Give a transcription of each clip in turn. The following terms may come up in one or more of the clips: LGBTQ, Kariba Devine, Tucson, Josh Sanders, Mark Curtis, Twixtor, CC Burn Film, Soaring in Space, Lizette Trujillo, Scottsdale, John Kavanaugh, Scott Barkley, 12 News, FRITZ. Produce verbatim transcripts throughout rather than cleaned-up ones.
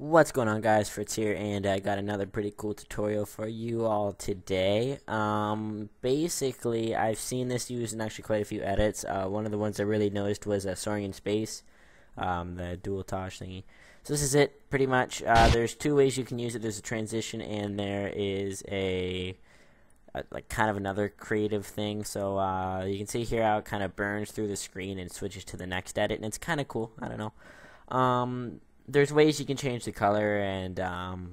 What's going on, guys? Fritz here, and I got another pretty cool tutorial for you all today. Um, basically, I've seen this used in actually quite a few edits. Uh, one of the ones I really noticed was uh, Soaring in Space, um, the dual tosh thingy. So this is it, pretty much. Uh, there's two ways you can use it. There's a transition, and there is a, a like kind of another creative thing. So uh, you can see here how it kind of burns through the screen and switches to the next edit, and it's kind of cool. I don't know. Um... There's ways you can change the color, and um,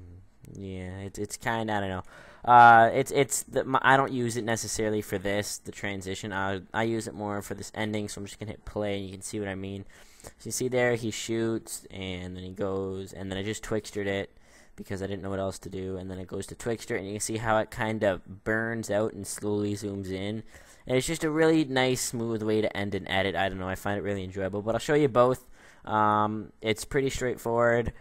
yeah, it, it's kind of, I don't know. Uh, it's it's the, my, I don't use it necessarily for this, the transition. I I use it more for this ending, so I'm just gonna hit play, and you can see what I mean. So you see there, he shoots, and then he goes, and then I just Twixtored it because I didn't know what else to do, and then it goes to Twixtor, and you can see how it kind of burns out and slowly zooms in. And it's just a really nice, smooth way to end an edit. I don't know, I find it really enjoyable, but I'll show you both. Um, it's pretty straightforward.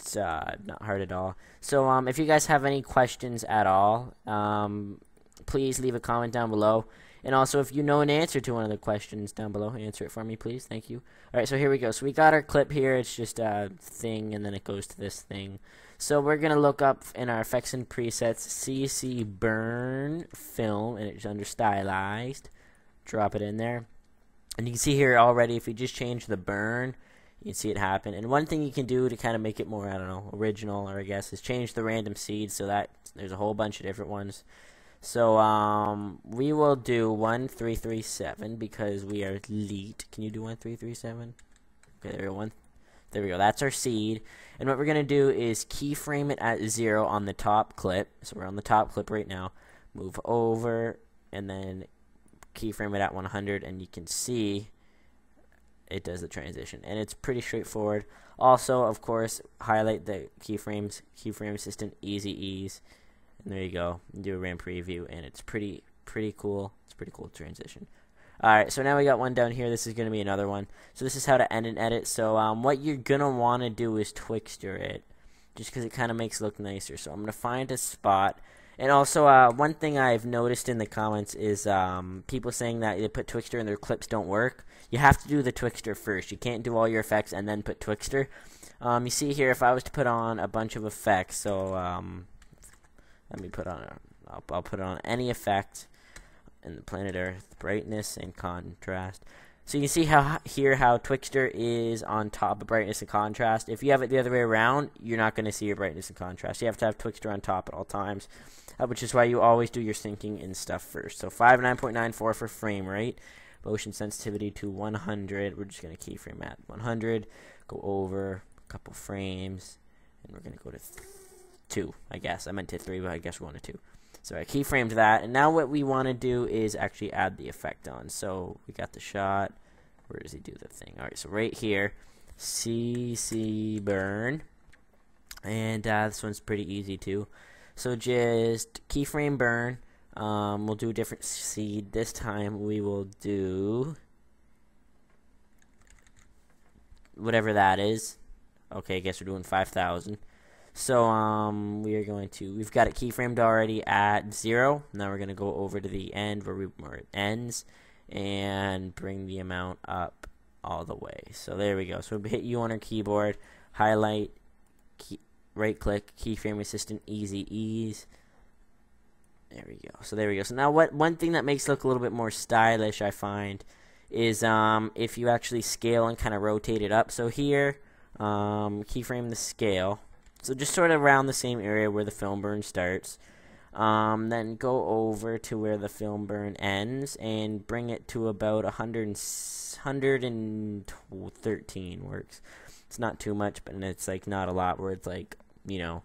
It's uh, not hard at all. So um, if you guys have any questions at all, um, please leave a comment down below. And also, if you know an answer to one of the questions down below, answer it for me, please. Thank you. All right, so here we go. So we got our clip here. It's just a thing, and then it goes to this thing. So we're going to look up in our effects and presets, C C Burn Film, and it's under Stylized. Drop it in there. And you can see here already, if we just change the burn, you can see it happen. And one thing you can do to kind of make it more, I don't know, original, or I guess, is change the random seed, so that there's a whole bunch of different ones. So um, we will do one three three seven because we are elite. Can you do one three three seven? Okay, there we go. One, there we go. That's our seed. And what we're gonna do is keyframe it at zero on the top clip. So we're on the top clip right now. Move over and then keyframe it at one hundred, and you can see it does the transition, and it's pretty straightforward. Also, of course, highlight the keyframes, keyframe assistant, easy ease, and there you go. You do a RAM preview, and it's pretty, pretty cool. It's a pretty cool transition. All right, so now we got one down here. This is going to be another one. So this is how to end an edit. So um, what you're going to want to do is Twixtor it, just because it kind of makes it look nicer. So I'm going to find a spot. And also, uh, one thing I've noticed in the comments is um, people saying that they put Twixtor and their clips don't work. You have to do the Twixtor first. You can't do all your effects and then put Twixtor. Um, you see here, if I was to put on a bunch of effects, so um, let me put on, a, I'll, I'll put on any effect in the planet Earth, brightness and contrast. So you can see how here how Twixtor is on top of brightness and contrast. If you have it the other way around, you're not going to see your brightness and contrast. You have to have Twixtor on top at all times, uh, which is why you always do your syncing and stuff first. So five nine point nine four for frame rate, motion sensitivity to one hundred. We're just going to keyframe at one hundred, go over a couple frames, and we're going to go to two, I guess. I meant to three, but I guess we wanted two. So I keyframed that, and now what we want to do is actually add the effect on. So we got the shot. Where does he do the thing? All right, so right here, C C Burn, and uh, this one's pretty easy too. So just keyframe burn. Um, we'll do a different seed this time. We will do whatever that is. Okay, I guess we're doing five thousand. So um, we are going to, we've got it keyframed already at zero. Now we're going to go over to the end where, we, where it ends and bring the amount up all the way. So there we go. So we hit U on our keyboard, highlight, key, right click, keyframe assistant, easy ease. There we go. So there we go. So now what one thing that makes it look a little bit more stylish, I find, is um, if you actually scale and kind of rotate it up. So here, um, keyframe the scale. So just sort of around the same area where the film burn starts. Um, then go over to where the film burn ends and bring it to about one hundred thirteen works. It's not too much, but it's like not a lot where it's like, you know,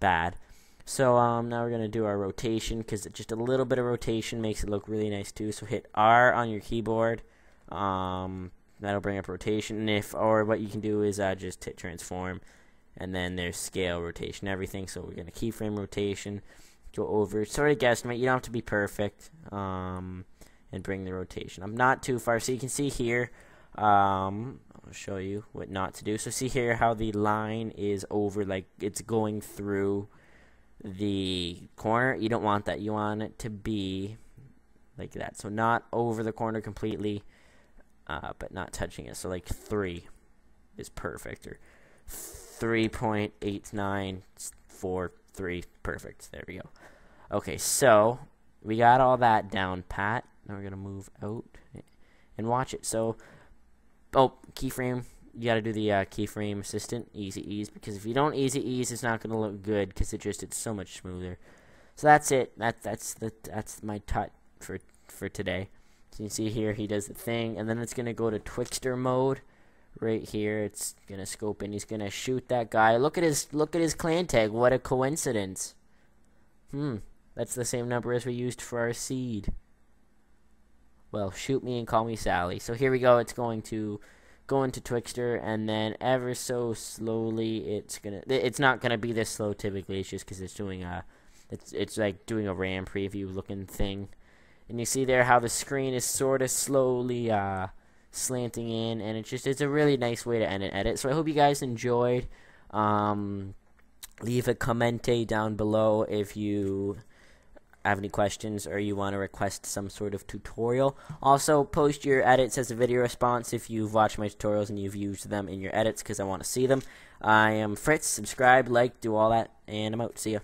bad. So um, now we're going to do our rotation because just a little bit of rotation makes it look really nice too. So hit R on your keyboard. Um, that'll bring up rotation. And if or what you can do is uh, just hit transform. And then there's scale, rotation, everything. So we're going to keyframe rotation, go over, sort of guesstimate. You don't have to be perfect, um, and bring the rotation. I'm not too far. So you can see here, um, I'll show you what not to do. So see here how the line is over, like it's going through the corner. You don't want that. You want it to be like that. So not over the corner completely, uh, but not touching it. So like three is perfect, or three point eight nine four three. Perfect. There we go. Okay, so we got all that down pat. Now we're going to move out and watch it. So, oh, keyframe. You got to do the uh, keyframe assistant, easy ease, because if you don't easy ease, it's not going to look good because it just it's so much smoother. So that's it. That that's the that's my tut for for today. So you can see here he does the thing, and then it's going to go to Twixtor mode right here. It's going to scope and he's going to shoot that guy. Look at his look at his clan tag. What a coincidence. Hmm. That's the same number as we used for our seed. Well, shoot me and call me Sally. So here we go. It's going to go into Twixtor, and then ever so slowly, it's gonna. It's not gonna be this slow typically. It's just because it's doing a. It's it's like doing a RAM preview looking thing, and you see there how the screen is sort of slowly uh, slanting in, and it's just it's a really nice way to end an edit. So I hope you guys enjoyed. Um, leave a comment down below if you have any questions or you want to request some sort of tutorial. Also, post your edits as a video response if you've watched my tutorials and you've used them in your edits, because I want to see them. I am Fritz. Subscribe, like, do all that, and I'm out. See ya.